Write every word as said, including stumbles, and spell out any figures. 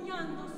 sognando